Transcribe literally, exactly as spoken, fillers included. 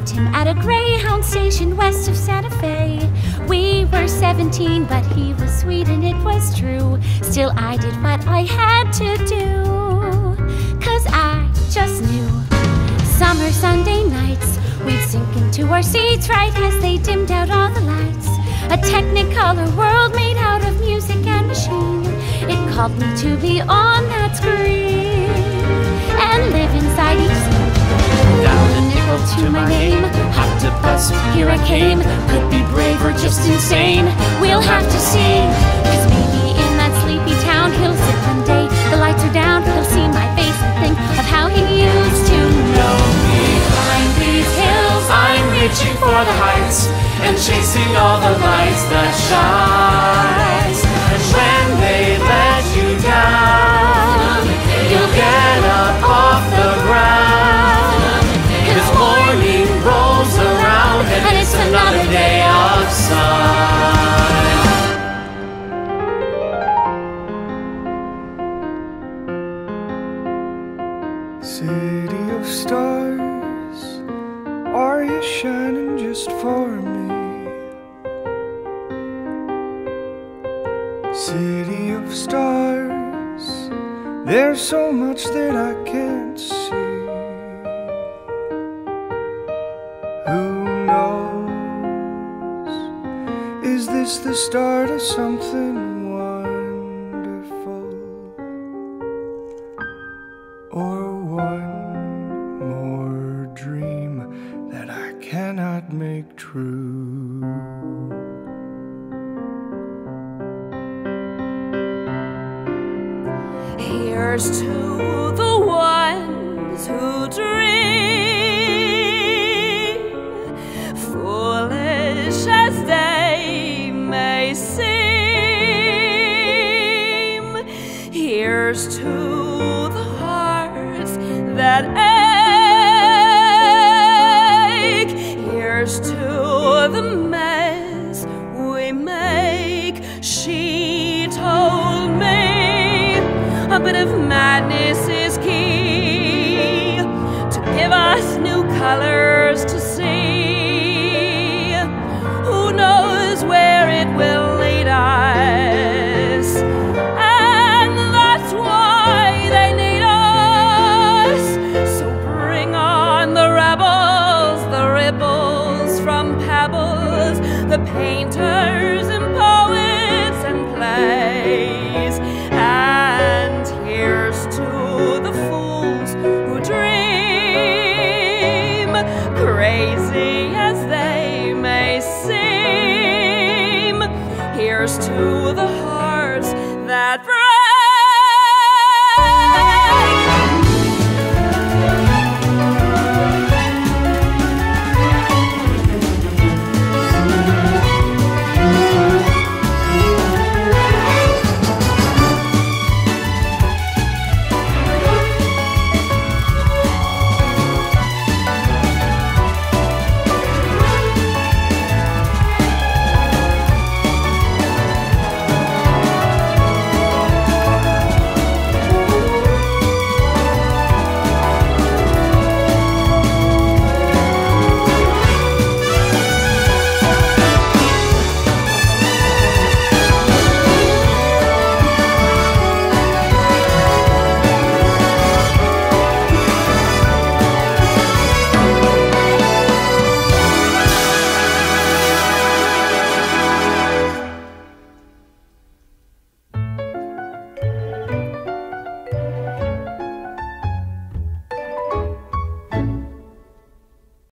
left him at a Greyhound station west of Santa Fe. We were seventeen, but he was sweet and it was true. Still, I did what I had to do, 'cause I just knew. Summer Sunday nights, we'd sink into our seats right as they dimmed out all the lights. A Technicolor world made out of music and machine. It called me to be on that screen and live inside each scene. Down a nickel to my name, hot to bust, here I came. Could be brave or just insane, we'll have to see. 'Cause maybe in that sleepy town he'll sit one day, the lights are down, he'll see my face and think of how he used to know me. Behind these hills I'm reaching for the heights and chasing all the lights that shine. And when they let you down, you'll get up off the ground. And it's another day of sun. City of stars, are you shining just for me? City of stars, there's so much that I can't see. Who knows? Is this the start of something wonderful? Or one more dream that I cannot make true? Here's to the ones who dream. As they may seem, here's to the hearts that ache, here's to the mess we make. She told me a bit of madness is key to give us new colors to see. Where it will lead us, and that's why they need us. So bring on the rebels, the ripples from pebbles, the painters.